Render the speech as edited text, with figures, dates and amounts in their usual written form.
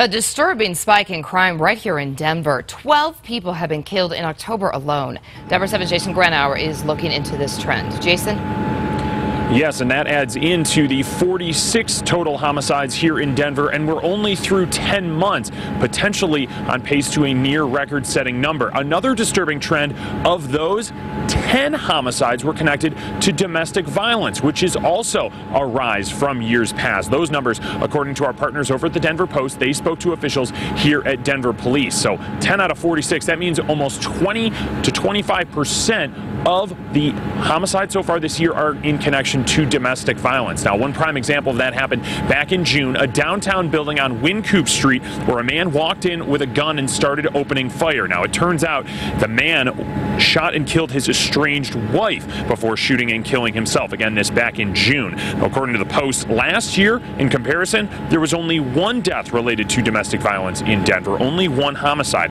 A disturbing spike in crime right here in Denver. 12 people have been killed in October alone. Denver 7's Jason Granauer is looking into this trend. Jason? Yes, and that adds into the 46 total homicides here in Denver, and we're only through 10 months, potentially on pace to a near record-setting number. Another disturbing trend of those, 10 homicides were connected to domestic violence, which is also a rise from years past. Those numbers, according to our partners over at the Denver Post, they spoke to officials here at Denver Police. So 10 out of 46, that means almost 20 to 25% of the homicides so far this year are in connection to domestic violence. Now, one prime example of that happened back in June, a downtown building on Wynkoop Street where a man walked in with a gun and started opening fire. Now, it turns out the man shot and killed his estranged wife before shooting and killing himself. Again, this back in June. According to the Post, last year, in comparison, there was only one death related to domestic violence in Denver, only one homicide.